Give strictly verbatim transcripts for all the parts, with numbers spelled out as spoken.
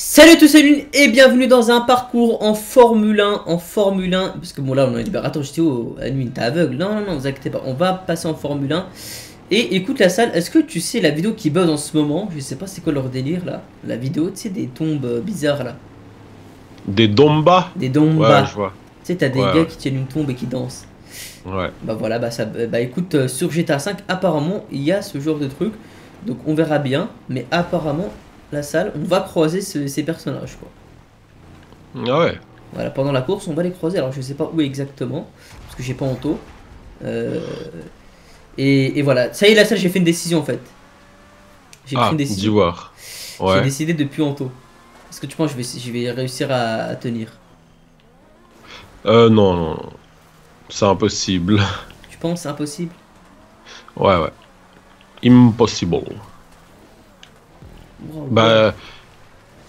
Salut à tous, salut et bienvenue dans un parcours en Formule un, en Formule un, parce que bon là on en est libéré. Attends, j'étais où à nuit, t'es aveugle, non non non, vous inquiétez pas, on va passer en Formule un. Et écoute la salle, est-ce que tu sais la vidéo qui buzz en ce moment, je sais pas c'est quoi leur délire là, la vidéo, tu sais des tombes euh, bizarres là. Des dombas. Des dombas, ouais, je vois. Tu sais t'as des ouais, gars ouais. qui tiennent une tombe et qui dansent. Ouais. Bah voilà, bah ça, bah écoute, euh, sur G T A cinq apparemment il y a ce genre de truc, donc on verra bien, mais apparemment... La salle, on va croiser ce, ces personnages quoi. Ah ouais. Voilà, pendant la course on va les croiser, alors je sais pas où exactement, parce que j'ai pas honto. Euh, et, et voilà, ça y est la salle, j'ai fait une décision en fait. J'ai ah, pris une décision. Ouais. J'ai décidé de plus honto. Est-ce que tu penses que je vais, je vais réussir à, à tenir? Euh non, non. C'est impossible. Tu penses impossible? Ouais ouais. Impossible. Wow, bah, ouais.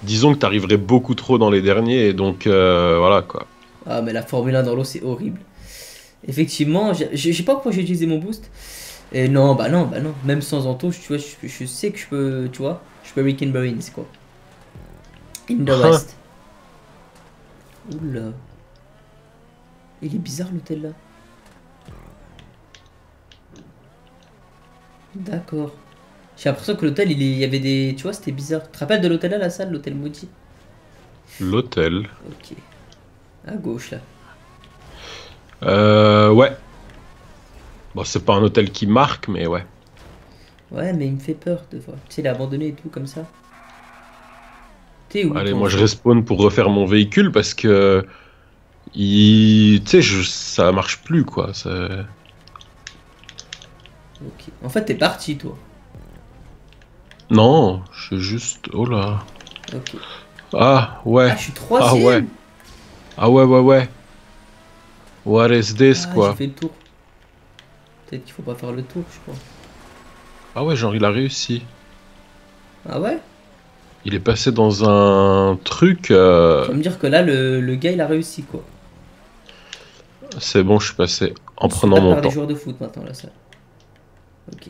disons que t'arriverais beaucoup trop dans les derniers, et donc euh, voilà quoi. Ah, mais la Formule un dans l'eau, c'est horrible. Effectivement, je sais pas pourquoi j'ai utilisé mon boost. Et non, bah non, bah non, même sans ento, tu vois, je, je sais que je peux, tu vois, je peux Rick and Marines quoi. In the ah. West. Oula. Il est bizarre l'hôtel là. D'accord. J'ai l'impression que l'hôtel, il y avait des... Tu vois, c'était bizarre. Tu te rappelles de l'hôtel à la salle, l'hôtel maudit? L'hôtel. Ok. À gauche, là. Euh... Ouais. Bon, c'est pas un hôtel qui marque, mais ouais. Ouais, mais il me fait peur de voir. Tu sais, il est abandonné et tout, comme ça. T'es où? Allez, moi, je respawn pour refaire mon véhicule, parce que... Il... Tu sais, je... ça marche plus, quoi. Ça... Ok. En fait, t'es parti, toi. Non, je suis juste... Oh là. Ok. Ah, ouais. Ah, je suis troisième. Ah, ouais. Ah, ouais, ouais, ouais. What is this, ah, quoi. J'ai fait le tour. Peut-être qu'il faut pas faire le tour, je crois. Ah ouais, genre, il a réussi. Ah ouais. Il est passé dans un truc... Euh... Tu vas me dire que là, le, le gars, il a réussi, quoi. C'est bon, je suis passé en On prenant mon temps. On se fait pas par des joueurs de foot, maintenant, là, ça. Ok.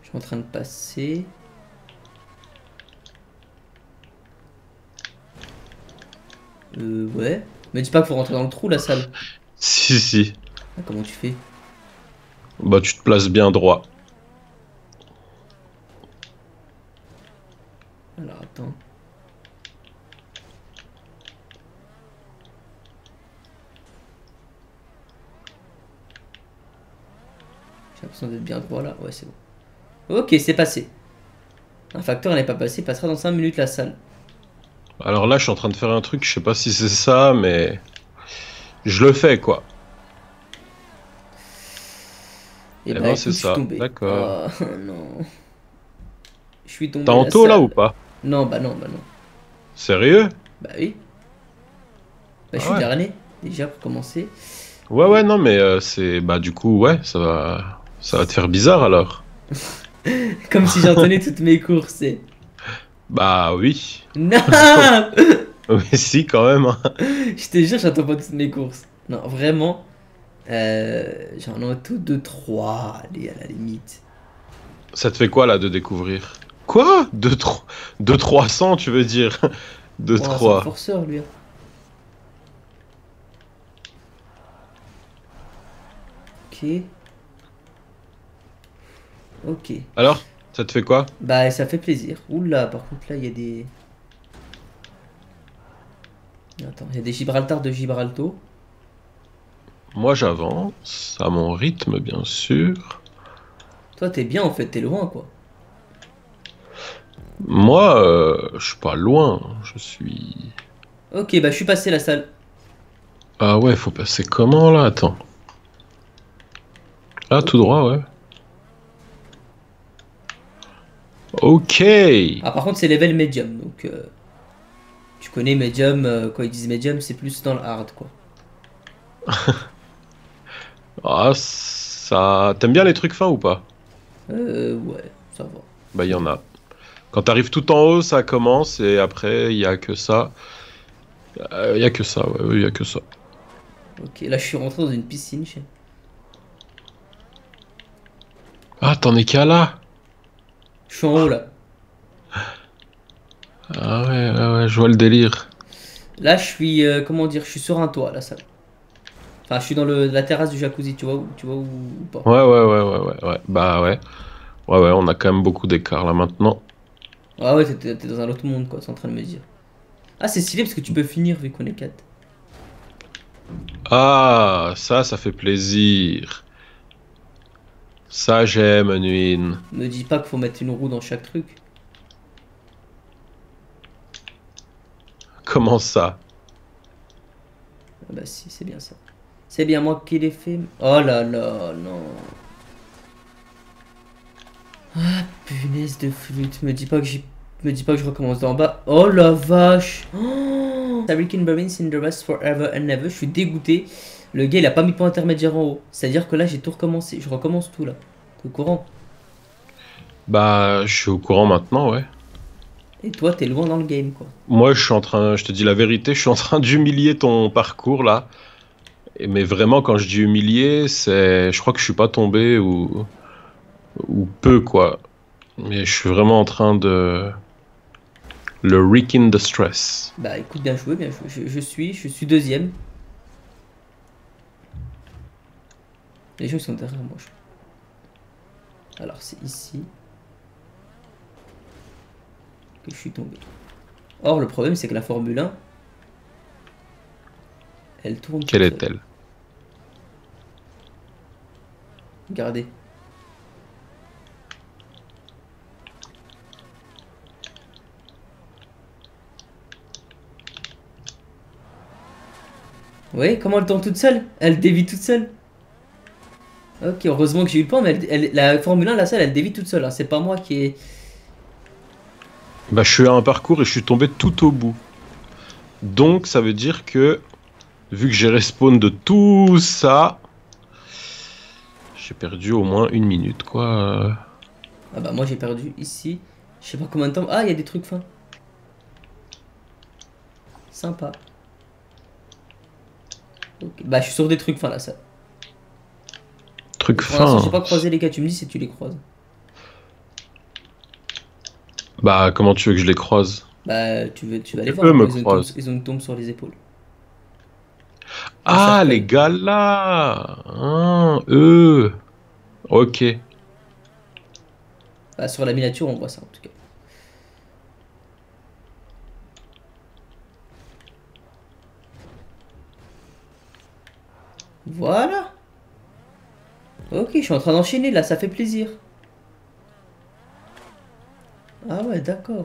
Je suis en train de passer. Euh, ouais. Mais dis pas qu'il faut rentrer dans le trou, la salle. Si, si. Ah, comment tu fais? Bah, tu te places bien droit. Alors, attends. J'ai l'impression d'être bien droit, là. Ouais, c'est bon. Ok, c'est passé. Un facteur n'est pas passé, il passera dans cinq minutes la salle. Alors là, je suis en train de faire un truc, je sais pas si c'est ça, mais... Je le fais, quoi. Et eh bah, ben, c'est ça, d'accord. Oh, non. Je suis tombé. T'as en taux, là, ou pas? Non, bah non, bah non. Sérieux? Bah oui. Bah, je suis ah ouais. dernier, déjà, pour commencer. Ouais, ouais, non, mais euh, c'est... Bah, du coup, ouais, ça va... Ça va te faire bizarre, alors. Comme si j'entendais toutes mes courses. Et... Bah oui. Non. Mais si quand même. Hein. Je te jure, j'entends pas toutes mes courses. Non, vraiment. Euh, J'en ai tout de trois. Allez, à la limite. Ça te fait quoi là de découvrir? Quoi? De trois cents tu veux dire? De oh, trois. C'est un forceur lui. Ok. Ok. Alors, ça te fait quoi? Bah, ça fait plaisir. Oula, par contre, là, il y a des... Attends, il y a des Gibraltar de Gibraltar. Moi, j'avance, à mon rythme, bien sûr. Toi, t'es bien, en fait, t'es loin, quoi. Moi, euh, je suis pas loin, je suis... Ok, bah, je suis passé, la salle. Ah ouais, faut passer comment, là? Attends. Ah, okay. Tout droit, ouais. Ok. Ah par contre c'est level medium donc euh, tu connais medium euh, quand ils disent medium c'est plus dans le hard quoi. Ah ça t'aimes bien les trucs fins ou pas? Euh ouais ça va. Bah il y en a. Quand t'arrives tout en haut ça commence et après il y a que ça. Il euh, y a que ça ouais il y a que ça. Ok là je suis rentré dans une piscine. Je... Ah t'en es qu'à là. Je suis en haut là. Ah ouais, ouais, ouais, je vois le délire. Là, je suis, euh, comment dire, je suis sur un toit, la salle. Enfin, je suis dans le, la terrasse du jacuzzi, tu vois, où, tu vois ou pas. Ouais, ouais, ouais, ouais, ouais, ouais, bah ouais. Ouais, ouais, on a quand même beaucoup d'écart là maintenant. Ah ouais, t'es dans un autre monde, quoi, c'est en train de me dire. Ah, c'est stylé parce que tu peux finir vu qu'on est quatre. Ah, ça, ça fait plaisir. Ça, j'aime, Nuin. Ne dis pas qu'il faut mettre une roue dans chaque truc. Comment ça? Ah bah si, c'est bien ça. C'est bien moi qui l'ai fait. Oh là là, non. Ah, punaise de flûte. Me dis pas que j'ai... Me dis pas que je recommence d'en bas. Oh la vache. Oh, Tariq Barins in the rest forever and ever. Je suis dégoûté. Le gars il a pas mis de point intermédiaire en haut. C'est à dire que là j'ai tout recommencé. Je recommence tout là. T'es au courant? Bah je suis au courant maintenant ouais. Et toi t'es loin dans le game quoi. Moi je suis en train, je te dis la vérité, je suis en train d'humilier ton parcours là. Mais vraiment quand je dis humilier c'est... Je crois que je suis pas tombé ou... Ou peu quoi. Mais je suis vraiment en train de... Le Rick in the Stress. Bah écoute, bien joué, bien joué. Je, je suis, je suis deuxième. Les gens sont derrière moi. Je... Alors c'est ici que je suis tombé. Or le problème c'est que la Formule un, elle tourne. Quelle est-elle? Regardez. Oui, comment elle tourne toute seule? Elle dévie toute seule. Ok, heureusement que j'ai eu le point, mais elle, elle, la Formule un, la salle, elle dévie toute seule. Hein. C'est pas moi qui est... Bah, je suis à un parcours et je suis tombé tout au bout. Donc, ça veut dire que, vu que j'ai respawn de tout ça, j'ai perdu au moins une minute, quoi. Ah bah, moi, j'ai perdu ici. Je sais pas combien de temps... Ah, il y a des trucs fins. Sympa. Okay. Bah, je suis sur des trucs fins là, ça. Trucs fins. J'ai pas croisé les gars, tu me dis si tu les croises. Bah, comment tu veux que je les croise? Bah, tu, veux, tu vas les voir. Eux me croisent. Ils ont une tombe sur les épaules. Ah, les gars là hein, eux. Ok. Bah, sur la miniature, on voit ça en tout cas. Voilà. Ok, je suis en train d'enchaîner là, ça fait plaisir. Ah ouais, d'accord.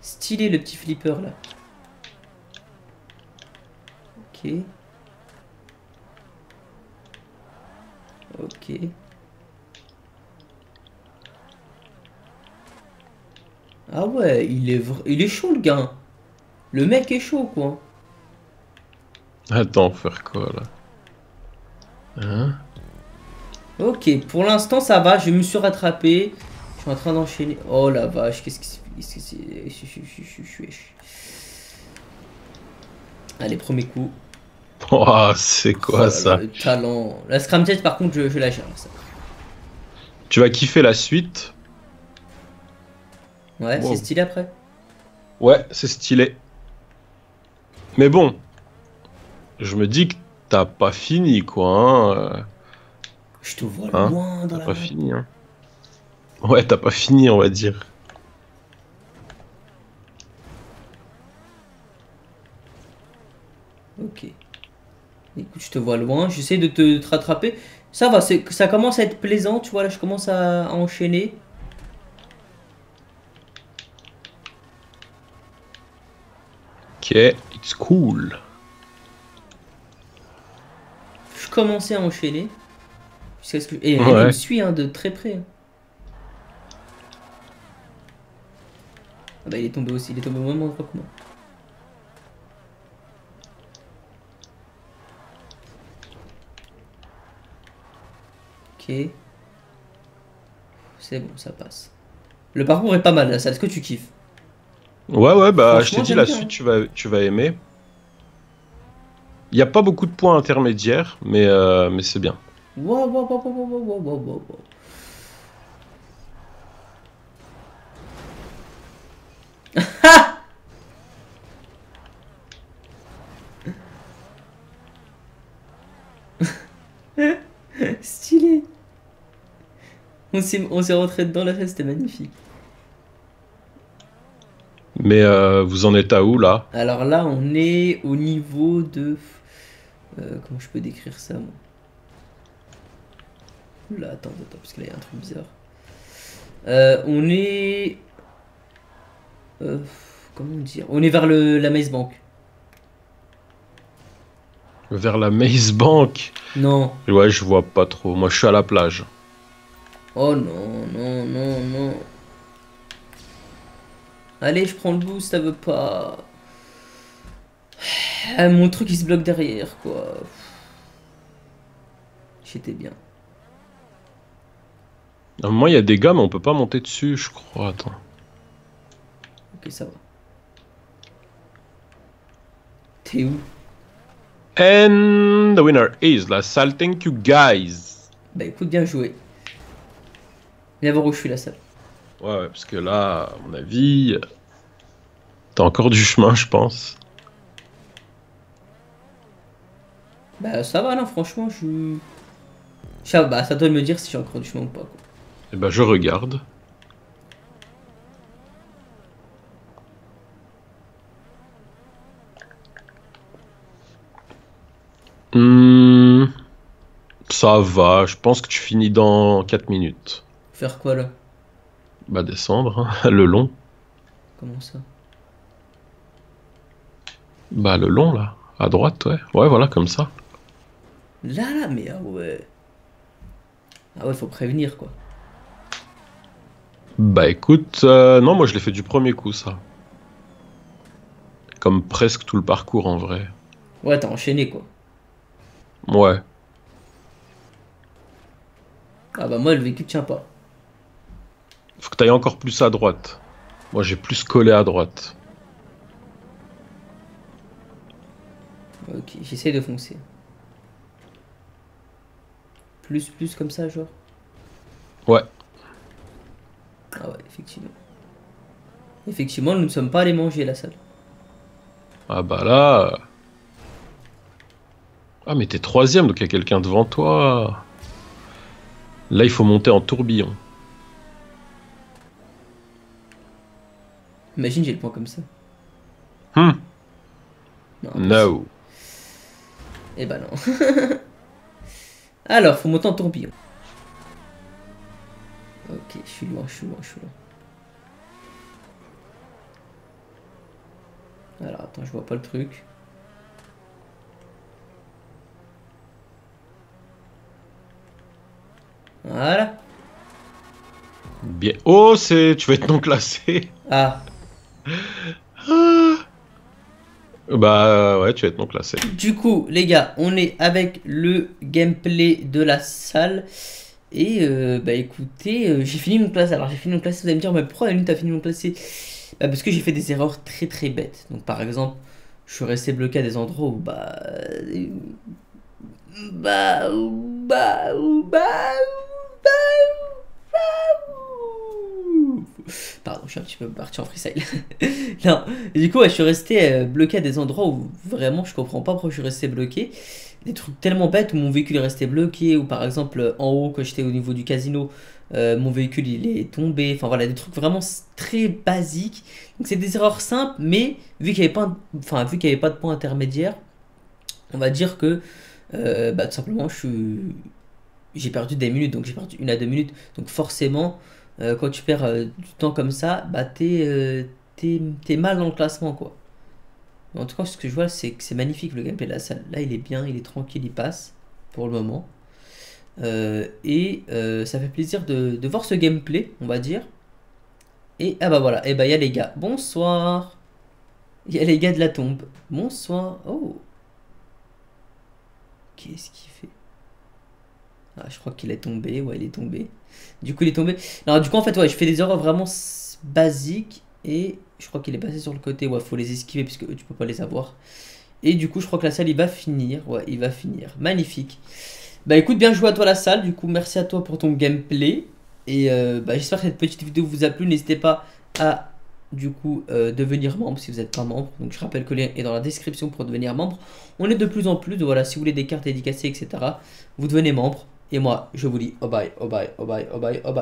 Stylé le petit flipper là. Ok. Ok. Ah ouais, il est vr... il est chaud le gars. Le mec est chaud quoi. Attends, faire quoi là? Hein? Ok, pour l'instant ça va, je me suis rattrapé. Je suis en train d'enchaîner. Oh la vache, qu'est-ce qui se passe? Allez, premier coup. Oh, c'est quoi oh, ça là, le talent. La scramjet par contre, je, je la gère. Ça. Tu vas kiffer la suite. Ouais, wow. C'est stylé après. Ouais, c'est stylé. Mais bon, je me dis que t'as pas fini quoi hein. Je te vois hein, loin dans la... T'as pas fini hein. Ouais t'as pas fini on va dire. Ok. Écoute je te vois loin, j'essaie de, de te rattraper. Ça va, ça commence à être plaisant tu vois là je commence à, à enchaîner. Ok, it's cool. Commencer à enchaîner jusqu'à ce que et ouais. Elle me suit hein, de très près. Ah bah il est tombé aussi, il est tombé au même endroit que moi. Ok, c'est bon, ça passe. Le parcours est pas mal là, ça est-ce que tu kiffes? Ouais ouais bah je t'ai dit la bien, suite hein. tu vas tu vas aimer. Il n'y a pas beaucoup de points intermédiaires, mais, euh, mais c'est bien. Wow, wow, wow, wow, wow, wow, wow, wow. Stylé. On s'est rentré dedans, la fête, c'était magnifique. Mais euh, vous en êtes à où là? Alors là, on est au niveau de... Euh, comment je peux décrire ça, moi? Là, attends, attends, parce que là, il y a un truc bizarre. Euh, on est... Euh, comment dire? On est vers le, la Maze Bank. Vers la Maze Bank? Non. Ouais, je vois pas trop. Moi, je suis à la plage. Oh non, non, non, non. Allez, je prends le boost, ça veut pas... Ah, mon truc, il se bloque derrière, quoi. J'étais bien. À un moment, il y a des gars, mais on peut pas monter dessus, je crois. Attends. Ok, ça va. T'es où? And the winner is LaSalle. Thank you, guys. Bah écoute, bien joué. Viens voir où je suis, LaSalle. Ouais, ouais, parce que là, à mon avis, t'as encore du chemin, je pense. Bah ça va, non, franchement, je... Ça, bah, ça doit me dire si j'ai encore du chemin ou pas, quoi. Et bah je regarde. Mmh, ça va, je pense que tu finis dans quatre minutes. Faire quoi, là? Bah descendre, hein, le long. Comment ça? Bah le long, là. À droite, ouais. Ouais, voilà, comme ça. Là, là, mais ah ouais. Ah ouais, faut prévenir, quoi. Bah écoute, euh, non, moi je l'ai fait du premier coup, ça. Comme presque tout le parcours, en vrai. Ouais, t'as enchaîné, quoi. Ouais. Ah bah moi, le véhicule tient pas. Faut que t'ailles encore plus à droite. Moi, j'ai plus collé à droite. Ok, j'essaie de foncer. Plus, plus comme ça, genre. Ouais. Ah ouais, effectivement. Effectivement, nous ne sommes pas allés manger, LaSalle. Ah bah là... Ah mais t'es troisième, donc il y a quelqu'un devant toi. Là, il faut monter en tourbillon. Imagine, j'ai le point comme ça. Hmm. Non. No. Eh ben non. Alors, faut monter en tourbillon. Ok, je suis loin, je suis loin, je suis loin. Alors, attends, je vois pas le truc. Voilà. Bien. Oh, c'est... Tu vas être non classé. Ah. Ah. Bah ouais, tu vas être non classé. Du coup, les gars, on est avec le gameplay de LaSalle. Et euh, bah écoutez, euh, j'ai fini mon classé. Alors j'ai fini mon classé, vous allez me dire, mais pourquoi Aline t'as fini mon classé? Bah parce que j'ai fait des erreurs très très bêtes. Donc par exemple, je suis resté bloqué à des endroits où bah... Bah... Bah... Bah... Pardon, je suis un petit peu parti en freestyle. Non, et du coup, ouais, je suis resté euh, bloqué à des endroits où vraiment je comprends pas pourquoi je suis resté bloqué. Des trucs tellement bêtes où mon véhicule est resté bloqué, ou par exemple en haut, quand j'étais au niveau du casino, euh, mon véhicule il est tombé. Enfin voilà, des trucs vraiment très basiques. Donc c'est des erreurs simples, mais vu qu'il n'y avait pas un... enfin, vu qu'il n'y avait pas de point intermédiaire, on va dire que euh, bah, tout simplement je suis... j'ai perdu des minutes, donc j'ai perdu une à deux minutes. Donc forcément. Euh, quand tu perds euh, du temps comme ça, bah t'es euh, t'es mal dans le classement, quoi. Mais en tout cas, ce que je vois, c'est que c'est magnifique le gameplay de LaSalle. Là, il est bien, il est tranquille, il passe pour le moment. Euh, et euh, ça fait plaisir de, de voir ce gameplay, on va dire. Et ah bah voilà, et bah il y a les gars, bonsoir. Il y a les gars de la tombe, bonsoir. Oh, qu'est-ce qu'il fait? Ah, je crois qu'il est tombé, ouais, il est tombé. Du coup, il est tombé. Alors, du coup, en fait, ouais, je fais des erreurs vraiment basiques. Et je crois qu'il est passé sur le côté. Ouais, faut les esquiver parce que tu peux pas les avoir. Et du coup, je crois que LaSalle, il va finir. Ouais, il va finir. Magnifique. Bah, écoute, bien joué à toi, LaSalle. Du coup, merci à toi pour ton gameplay. Et euh, bah, j'espère que cette petite vidéo vous a plu. N'hésitez pas à du coup euh, devenir membre si vous n'êtes pas membre. Donc je rappelle que le lien est dans la description pour devenir membre. On est de plus en plus, voilà, si vous voulez des cartes dédicacées, et cetera, vous devenez membre. Et moi, je vous dis, oh bye, oh bye, oh bye, oh bye, oh bye.